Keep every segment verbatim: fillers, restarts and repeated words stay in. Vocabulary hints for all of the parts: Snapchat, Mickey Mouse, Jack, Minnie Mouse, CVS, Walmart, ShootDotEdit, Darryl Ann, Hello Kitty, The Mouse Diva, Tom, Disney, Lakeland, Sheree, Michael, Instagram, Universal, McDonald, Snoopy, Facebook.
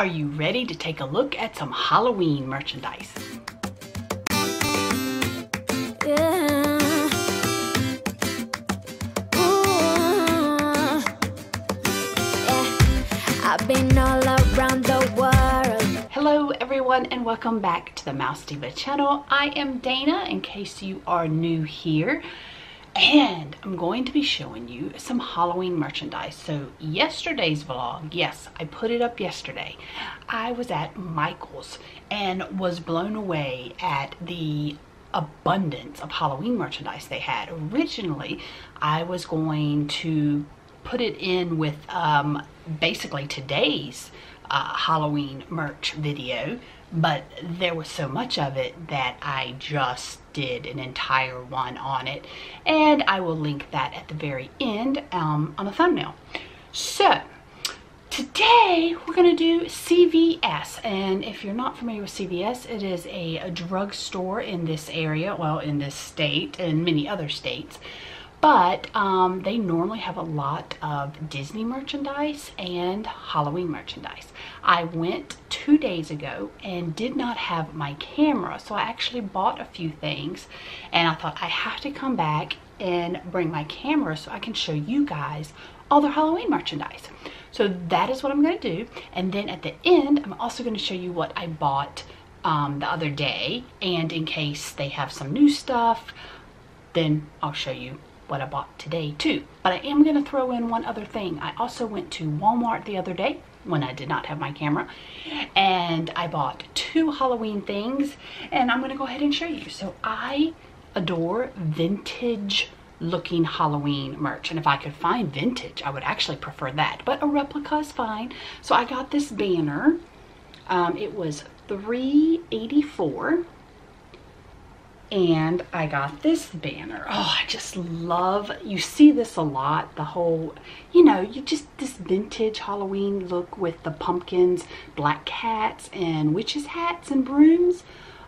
Are you ready to take a look at some Halloween merchandise? I've been all around the world. Hello everyone and welcome back to the Mouse Diva channel. I am Dana in case you are new here, and I'm going to be showing you some Halloween merchandise. So yesterday's vlog, yes, I put it up yesterday, I was at Michael's and was blown away at the abundance of Halloween merchandise they had. Originally I was going to put it in with um, basically today's uh, Halloween merch video, but there was so much of it that I just did an entire one on it, and I will link that at the very end um, on the thumbnail. So today we're gonna do C V S, and if you're not familiar with C V S, it is a, a drugstore in this area, well, in this state and many other states. But um, they normally have a lot of Disney merchandise and Halloween merchandise. I went two days ago and did not have my camera, so I actually bought a few things, and I thought I have to come back and bring my camera so I can show you guys all their Halloween merchandise. So that is what I'm gonna do, and then at the end, I'm also gonna show you what I bought um, the other day, and in case they have some new stuff, then I'll show you what I bought today too. But I am gonna throw in one other thing. I also went to Walmart the other day when I did not have my camera, and I bought two Halloween things, and I'm gonna go ahead and show you. So I adore vintage looking Halloween merch, and if I could find vintage, I would actually prefer that, but a replica is fine. So I got this banner. Um, it was three eighty-four. And I got this banner. Oh, I just love, you see this a lot, the whole, you know, you just, this vintage Halloween look with the pumpkins, black cats, and witches' hats and brooms.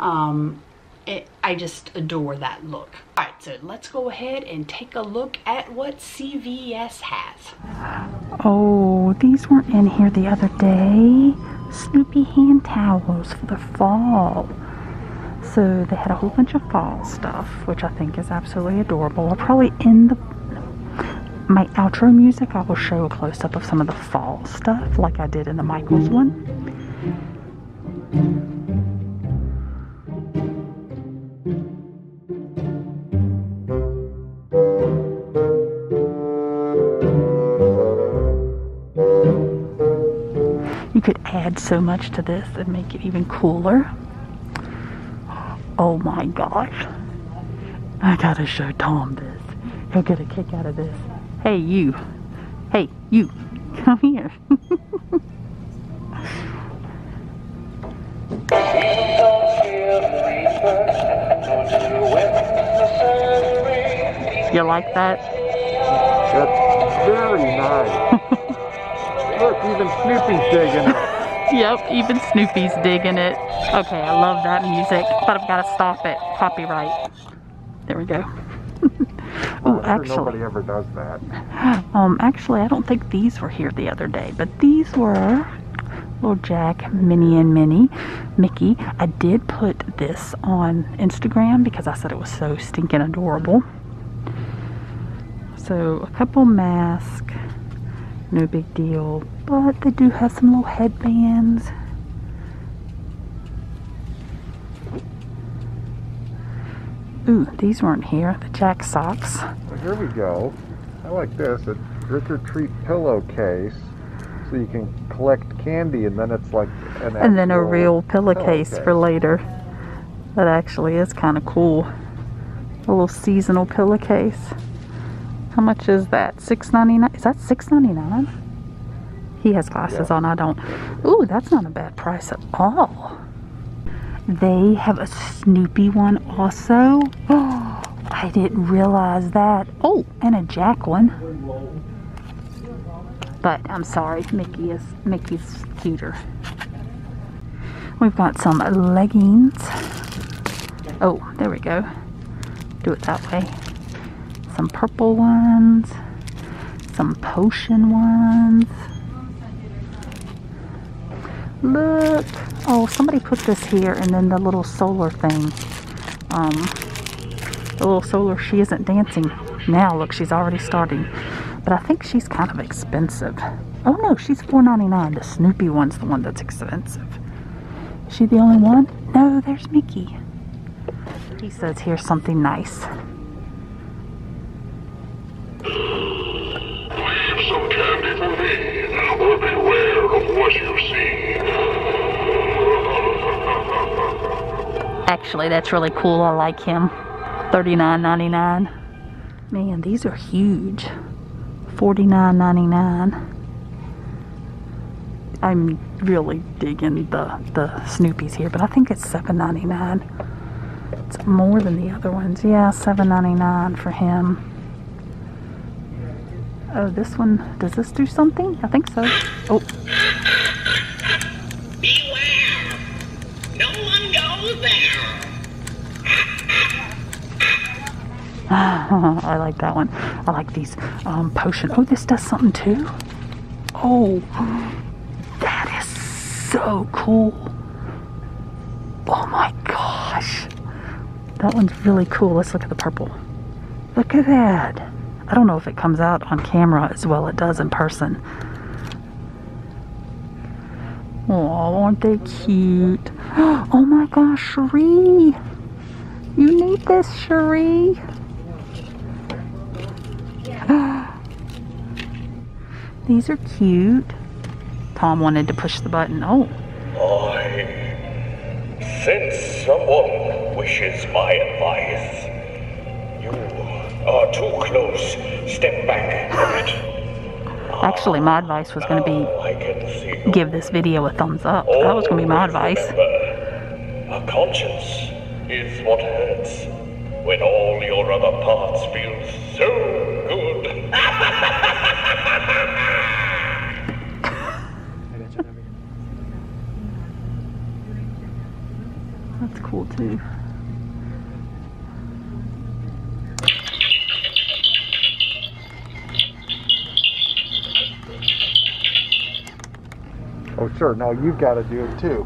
Um, it, I just adore that look. All right, so let's go ahead and take a look at what C V S has. Oh, these weren't in here the other day. Snoopy hand towels for the fall. So they had a whole bunch of fall stuff, which I think is absolutely adorable. I'll probably end the, my outro music, I will show a close-up of some of the fall stuff like I did in the Michaels one. You could add so much to this and make it even cooler. Oh my gosh, I gotta show Tom this. He'll get a kick out of this. Hey you, hey you, come here. You like that? That's very nice. Look, even Snoopy's digging it. Yep, even Snoopy's digging it. Okay, I love that music, but I've got to stop it. Copyright. There we go. Oh, actually, sure nobody ever does that. Um, actually, I don't think these were here the other day, but these were little Jack, Minnie, and Minnie, Mickey. I did put this on Instagram because I said it was so stinking adorable. So a couple masks. No big deal, but they do have some little headbands. Ooh, these weren't here, the Jack socks. Well, here we go. I like this, a trick-or-treat pillowcase, so you can collect candy, and then it's like an and then a real pillowcase pillow for later. That actually is kind of cool. A little seasonal pillowcase. How much is that? six ninety-nine? Is that six ninety-nine? He has glasses yeah. on, I don't. Ooh, that's not a bad price at all. They have a Snoopy one also. Oh, I didn't realize that. Oh, and a Jack one. But I'm sorry, Mickey is Mickey's cuter. We've got some leggings. Oh, there we go. Do it that way. Some purple ones, some potion ones. Look. Oh, somebody put this here, and then the little solar thing. Um, the little solar, she isn't dancing. Now, look, she's already starting. But I think she's kind of expensive. Oh, no, she's four ninety-nine. The Snoopy one's the one that's expensive. Is she the only one? No, there's Mickey. He says, here's something nice. Leave some candy for me, or beware of what you see. Actually, that's really cool. I like him. thirty-nine ninety-nine. Man, these are huge. forty-nine ninety-nine. I'm really digging the, the Snoopies here, but I think it's seven ninety-nine. It's more than the other ones. Yeah, seven ninety-nine for him. Oh, this one, does this do something? I think so. Oh. Beware. No one goes there. I like that one. I like these um, potion. Oh, this does something too. Oh. So cool. Oh my gosh. That one's really cool. Let's look at the purple. Look at that. I don't know if it comes out on camera as well it does in person. Oh, aren't they cute? Oh my gosh, Sheree. You need this, Sheree. These are cute. Tom wanted to push the button. Oh. I sense someone wishes my advice. You are too close. Step back a bit. Actually, my advice was going to be give this video a thumbs up. Oh, that was going to be my advice. Remember, a conscience is what hurts when all your other parts feel so good. That's cool too. Oh sure, now you've got to do it too.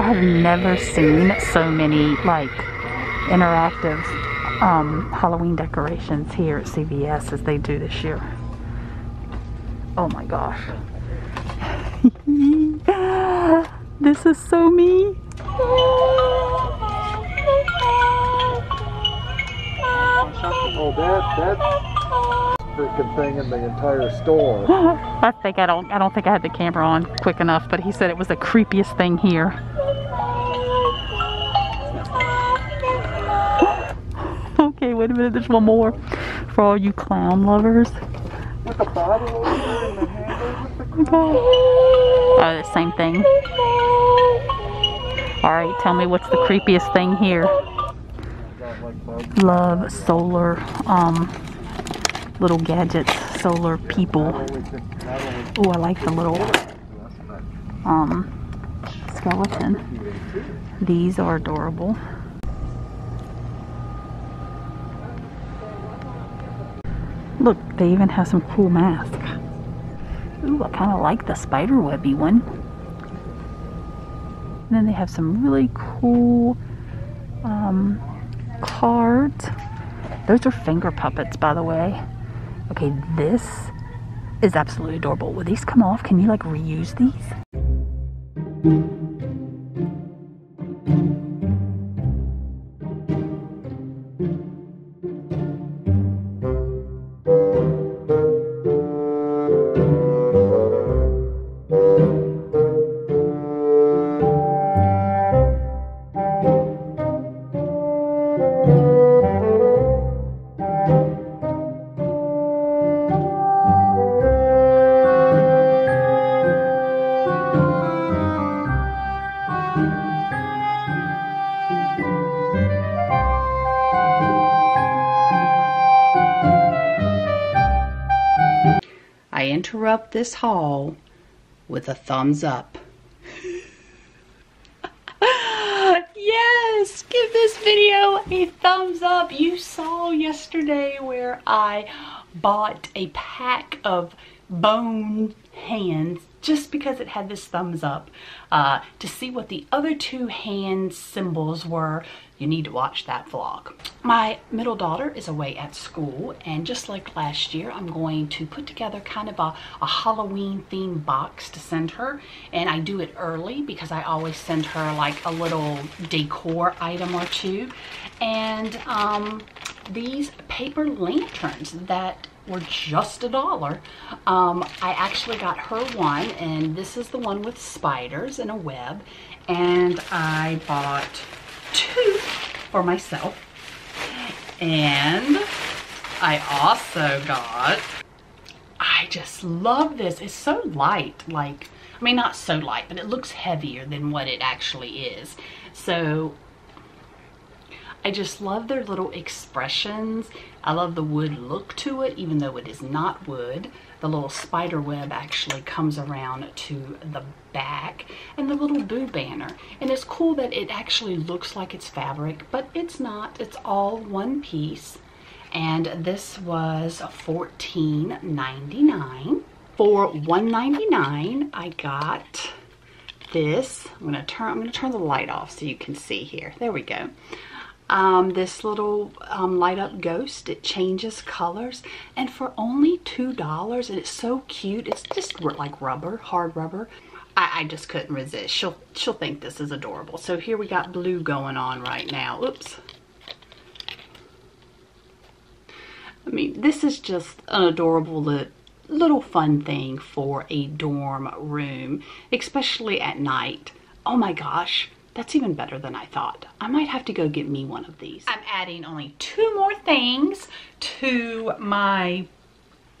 I've never seen so many like interactive um, Halloween decorations here at C V S as they do this year. Oh my gosh. This is so me. Oh, that, that's the freaking thing in the entire store. I think I don't, I don't think I had the camera on quick enough, but he said it was the creepiest thing here. Okay, wait a minute, there's one more for all you clown lovers. With the bottle over there and the handle with the clown. Oh, the same thing. Alright, tell me what's the creepiest thing here. Love solar um little gadgets, solar people. Oh, I like the little um skeleton. These are adorable. Look, they even have some cool masks. Ooh, I kind of like the spider webby one. And then they have some really cool um, cards. Those are finger puppets, by the way. Okay, this is absolutely adorable. Will these come off? Can you like reuse these? Interrupt this haul with a thumbs up. Yes, give this video a thumbs up. You saw yesterday where I bought a pack of bone hands just because it had this thumbs up uh, to see what the other two hand symbols were. You need to watch that vlog. My middle daughter is away at school, and just like last year, I'm going to put together kind of a, a Halloween themed box to send her. And I do it early because I always send her like a little decor item or two. And um, these paper lanterns that were just a dollar. Um, I actually got her one, and this is the one with spiders and a web. And I bought two for myself, and I also got, I just love this. It's so light, like, I mean, not so light, but it looks heavier than what it actually is. So I just love their little expressions. I love the wood look to it, even though it is not wood. The little spider web actually comes around to the back, and the little Boo banner. And it's cool that it actually looks like it's fabric, but it's not. It's all one piece. And this was fourteen ninety-nine. For one ninety-nine, I got this. I'm gonna turn. I'm gonna turn the light off so you can see here. There we go. Um, this little um, light up ghost. It changes colors, and for only two dollars, and it's so cute. It's just like rubber, hard rubber. I, I just couldn't resist. She'll she'll think this is adorable. So here we got blue going on right now. Oops. I mean, this is just an adorable little little fun thing for a dorm room, especially at night. Oh my gosh. That's even better than I thought. I might have to go get me one of these. I'm adding only two more things to my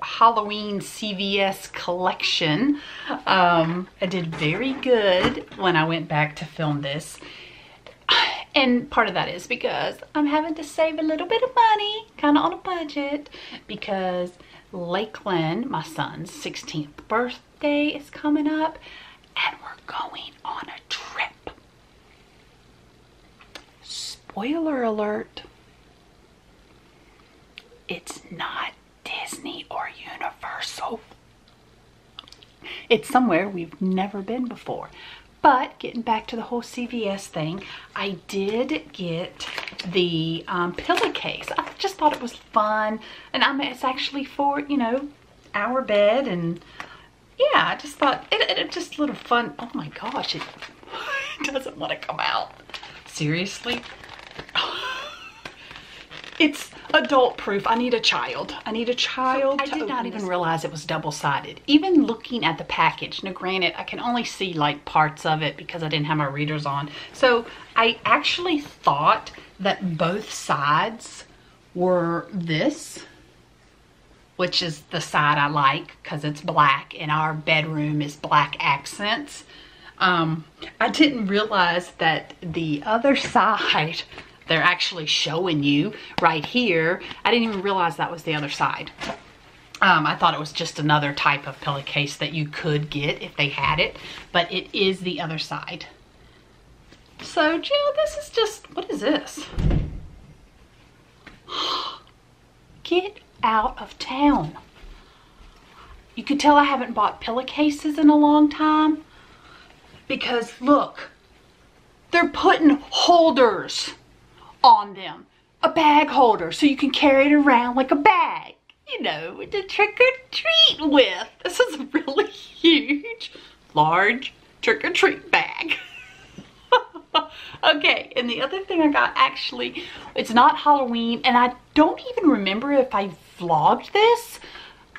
Halloween C V S collection. Um, I did very good when I went back to film this. And part of that is because I'm having to save a little bit of money, kind of on a budget, because Lakeland, my son's sixteenth birthday, is coming up, and we're going on a trip. Spoiler alert, it's not Disney or Universal. It's somewhere we've never been before. But getting back to the whole C V S thing, I did get the um, pillowcase. I just thought it was fun, and I'm, it's actually for, you know, our bed, and yeah, I just thought it, it, it just a little fun. Oh my gosh, it, it doesn't want to come out. Seriously? It's adult proof. I need a child. I need a child. So I did not even realize it was double-sided. Even looking at the package. Now granted, I can only see like parts of it because I didn't have my readers on. So I actually thought that both sides were this, which is the side I like because it's black and our bedroom is black accents. Um, I didn't realize that the other side they're actually showing you right here. I didn't even realize that was the other side. Um, I thought it was just another type of pillowcase that you could get if they had it, but it is the other side. So, Jill, this is just, what is this? Get out of town. You could tell I haven't bought pillowcases in a long time. Because look, they're putting holders on them. A bag holder, so you can carry it around like a bag. You know, to trick or treat with. This is a really huge, large trick or treat bag. Okay, and the other thing I got, actually, it's not Halloween, and I don't even remember if I vlogged this.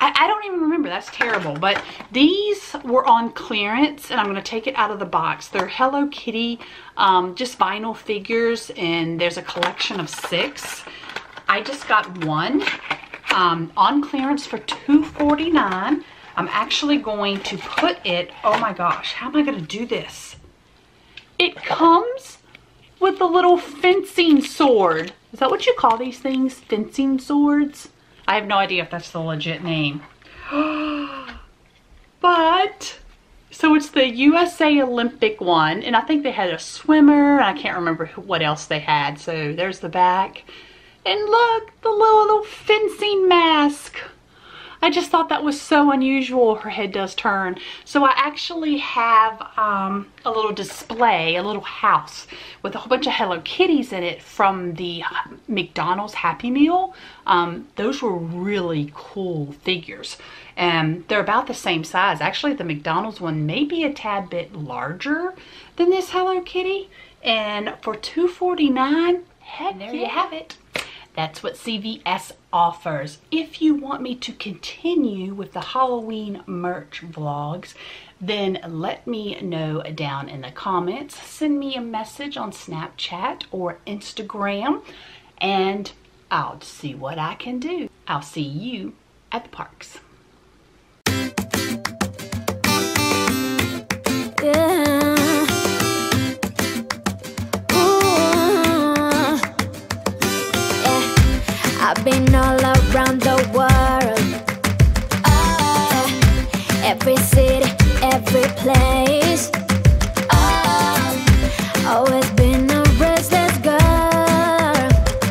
I don't even remember. That's terrible. But these were on clearance, and I'm going to take it out of the box. They're Hello Kitty, um, just vinyl figures, and there's a collection of six. I just got one um, on clearance for two forty-nine. I'm actually going to put it, oh my gosh, how am I going to do this? It comes with a little fencing sword. Is that what you call these things? Fencing swords? I have no idea if that's the legit name. But So it's the U S A Olympic one, and I think they had a swimmer. I can't remember what else they had. So there's the back. And look, the little, little fencing mask. I just thought that was so unusual. Her head does turn. So I actually have um, a little display, a little house with a whole bunch of Hello Kitties in it from the McDonald's Happy Meal. Um, those were really cool figures. And they're about the same size. Actually, the McDonald's one may be a tad bit larger than this Hello Kitty. And for two forty-nine, heck, there you have it. That's what C V S offers. If you want me to continue with the Halloween merch vlogs, then let me know down in the comments. Send me a message on Snapchat or Instagram, and I'll see what I can do. I'll see you at the parks. Yeah. I've been all around the world, oh, every city, every place, oh, always been a restless girl,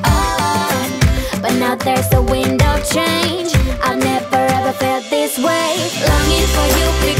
oh, but now there's a wind of change. I've never ever felt this way, longing for you.